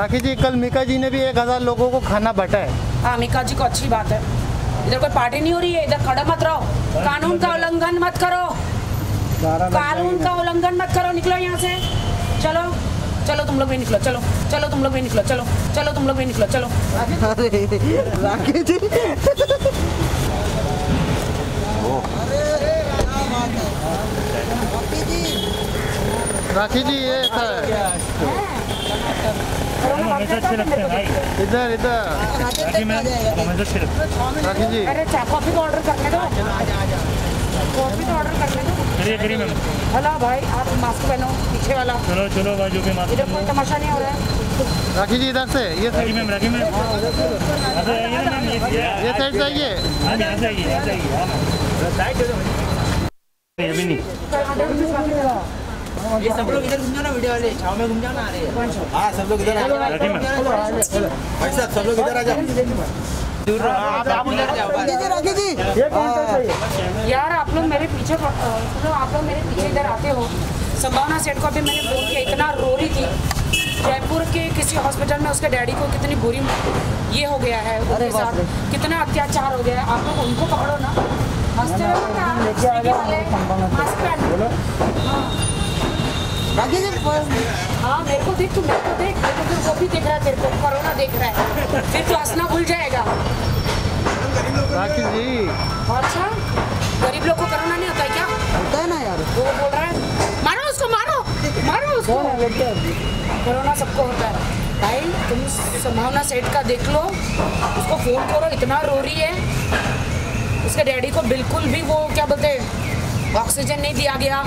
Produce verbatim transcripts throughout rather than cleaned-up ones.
राखी जी, कल मीका जी ने भी एक हजार लोगों को खाना बांटा है। हाँ, मीका जी को अच्छी बात है। इधर कोई पार्टी नहीं हो रही है, इधर खड़ा मत रहो, कानून का उल्लंघन मत करो, कानून का उल्लंघन मत करो, निकलो यहाँ से। चलो चलो तुम लोग भी निकलो, चलो चलो तुम लोग भी निकलो, चलो चलो तुम लोग भी निकलो, चलो। राखी जी राखी जी ये था इधर इधर राखी जी। अरे कॉफी का ऑर्डर करने दो, कॉफी का ऑर्डर करने दो। हेलो भाई, आप मास्क पहनो, पीछे वाला। चलो चलो भाई, जो भी मास्क। इधर कोई तमाशा नहीं हो रहा है। राखी जी इधर से, ये राखी मैम, राखी मैम ये साइड से आइए, ये नहीं। ये सब लोग इधर घूम जाओ ना, वीडियो वाले छाव में घूम जाओ ना। हाँ, सब लोग इधर आ जाओ भाई साहब, सब लोग इधर आ जाओ, आप उधर जाओ। राखी जी ये यार, आप लोग मेरे पीछे, आप लोग मेरे पीछे इधर आते हो। संभावना सेठ को अभी मैंने फोन किया, इतना रो रही थी। जयपुर के किसी हॉस्पिटल में उसके डैडी को कितनी बुरी ये हो गया है, उनके साथ कितना अत्याचार हो गया है। आप लोग उनको पकड़ो ना, हंसते। राखी जी हाँ, मेरे को देख, तू मेरे को देख, मेरे को वो भी देख रहा है, तेरे को कोरोना देख रहा है, फिर तू हंसना भूल जाएगा। राखी जी अच्छा, गरीब लोग को कोरोना नहीं होता है क्या? होता है ना यार, वो बोल रहा है मारो उसको, मारो मारो उसको। कोरोना सबको होता है भाई, तुम संभावना सेठ का देख लो, उसको फोन करो, इतना रो रही है। उसके डैडी को बिल्कुल भी वो क्या बोलते हैं, ऑक्सीजन नहीं दिया गया,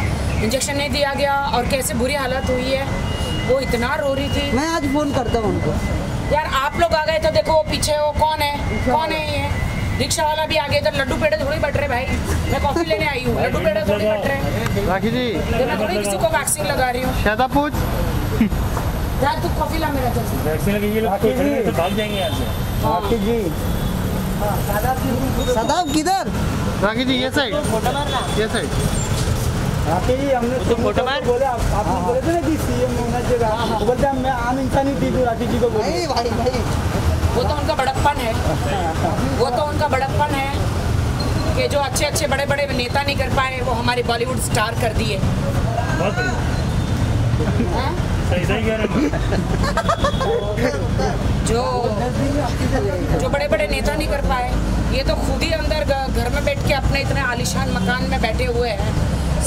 इंजेक्शन नहीं दिया गया, और कैसे बुरी हालत हुई है। वो इतना रो रही थी। मैं आज फोन करता हूँ उनको। यार आप लोग आ गए तो देखो, वो पीछे वो कौन है, कौन है ये रिक्शा वाला भी आ गया। इधर लड्डू पेड़े थोड़ी बट रहे भाई, मैं कॉफी लेने आई हूँ, लड्डू पेड़े थोड़ी बट रहे। राखी जी मैं थोड़ी किसी को वैक्सीन लगा रही हूँ। यार तू कॉफी ला मेरा, चलते। सदाब किधर? राखी जी ये साइड, ये साइड। राखी जी हमने तो फोटो मार बोले, आप आप बोले थे ना कि सीएम होना चाहिए, बोलते हैं मैं आम इंसान ही थी। राखी जी को भाई भाई भाई, वो तो उनका बड़प्पन है, वो तो उनका बड़प्पन है कि जो अच्छे अच्छे बड़े बड़े नेता नहीं कर पाए, वो हमारे बॉलीवुड स्टार कर दिए। जो जो बड़े बड़े नेता नहीं कर पाए, ये तो खुद ही अंदर घर में बैठ के अपने इतने आलीशान मकान में बैठे हुए हैं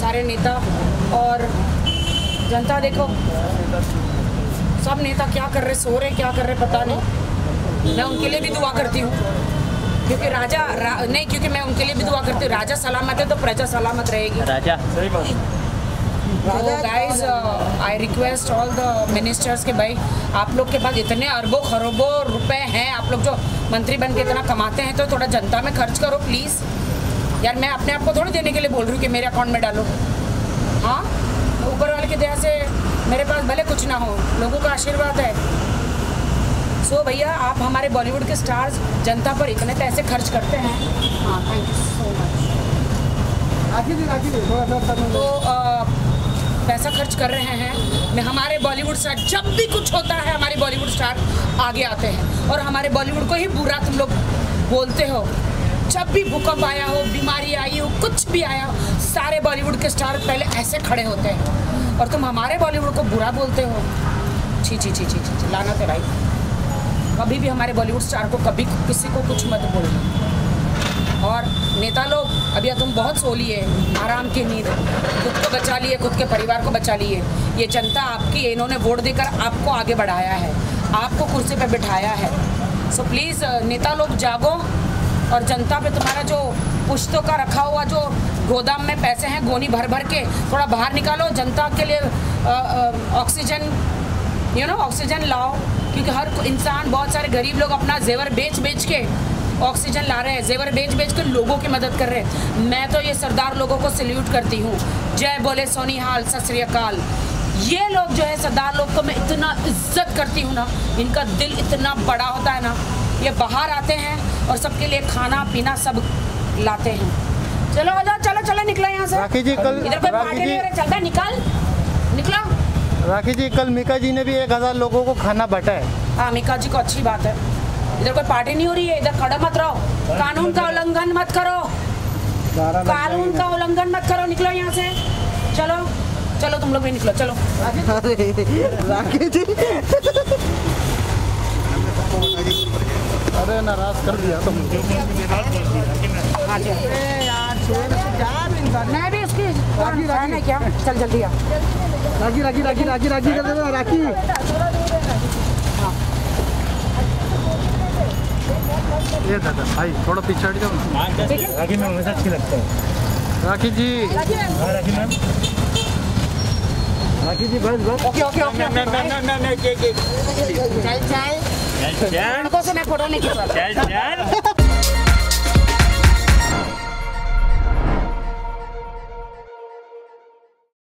सारे नेता। और जनता देखो, सब नेता क्या कर रहे, सो रहे, क्या कर रहे पता नहीं। मैं उनके लिए भी दुआ करती हूँ, क्योंकि राजा रा, नहीं क्योंकि मैं उनके लिए भी दुआ करती हूँ। राजा सलामत है तो प्रजा सलामत रहेगी। राजा सही बात। तो guys I request all the ministers के भाई, आप लोग के पास इतने अरबों खरबों रुपए हैं, आप लोग जो मंत्री बन के इतना कमाते हैं, तो थोड़ा जनता में खर्च करो प्लीज़। यार मैं अपने आप को थोड़ा देने के लिए बोल रही हूँ कि मेरे अकाउंट में डालो। हाँ, ऊपर वाले की दया से मेरे पास भले कुछ ना हो, लोगों का आशीर्वाद है। सो भैया आप हमारे बॉलीवुड के स्टार्स जनता पर इतने पैसे खर्च करते हैं। हाँ, थैंक यू सो मच। तो पैसा खर्च कर रहे हैं, मैं हमारे बॉलीवुड स्टार, जब भी कुछ होता है हमारे बॉलीवुड स्टार आगे आते हैं, और हमारे बॉलीवुड को ही बुरा तुम लोग बोलते हो। जब भी भूकंप आया हो, बीमारी आई हो, कुछ भी आया हो, सारे बॉलीवुड के स्टार पहले ऐसे खड़े होते हैं, और तुम हमारे बॉलीवुड को बुरा बोलते हो। छी छी छी छी छी, लानत है भाई। कभी भी हमारे बॉलीवुड स्टार को कभी किसी को कुछ मत बोलना। और नेता लोग, अभी तुम बहुत सो लिए, आराम की नींद, खुद को बचा लिए, खुद के परिवार को बचा लिए। ये जनता आपकी, इन्होंने वोट देकर आपको आगे बढ़ाया है, आपको कुर्सी पर बिठाया है। सो प्लीज़ नेता लोग जागो, और जनता पे तुम्हारा जो पुश्तों का रखा हुआ जो गोदाम में पैसे हैं, गोनी भर भर के थोड़ा बाहर निकालो, जनता के लिए ऑक्सीजन, यू नो ऑक्सीजन लाओ। क्योंकि हर इंसान, बहुत सारे गरीब लोग अपना जेवर बेच बेच के ऑक्सीजन ला रहे हैं, जेवर बेच बेच कर लोगों की मदद कर रहे हैं। मैं तो ये सरदार लोगों को सल्यूट करती हूँ। जय बोले सोनी हाल, सत श्री अकाल। ये लोग जो है सरदार लोग को मैं इतना इज्जत करती हूँ ना, इनका दिल इतना बड़ा होता है ना, ये बाहर आते हैं और सबके लिए खाना पीना सब लाते हैं। चलो आ जाओ, चलो चलो निकला यहाँ से। राखी जी कल इधर कोई पार्टी नहीं हो रही, चलता निकाल निकला। राखी जी, कल मीका जी ने भी एक हजार लोगों को खाना बांटा है। हाँ, मीका जी को अच्छी बात है। इधर कोई पार्टी नहीं हो रही है, इधर खड़ा मत रहो, कानून का उल्लंघन मत करो, कानून का उल्लंघन मत करो, निकलो यहाँ से। चलो चलो, तुम लोग भी निकलो, चलो। राखी जी, अरे नाराज कर दिया तुम। मैं भी उसकी राखी क्या, चल जल्दी आ। राखी राखी राखी राखी राखी कर देना राखी। ये दादा भाई थोड़ा पीछे हट जाओ। राखी मैम हमेशा अच्छी लगता है। राखी जी, राखी मैम, राखी जी, बस बस, ओके ओके ओके। मैं मैं मैं मैं के के चल चल चल, उनको से मैं फोटो नहीं खिंचवा। चल चल।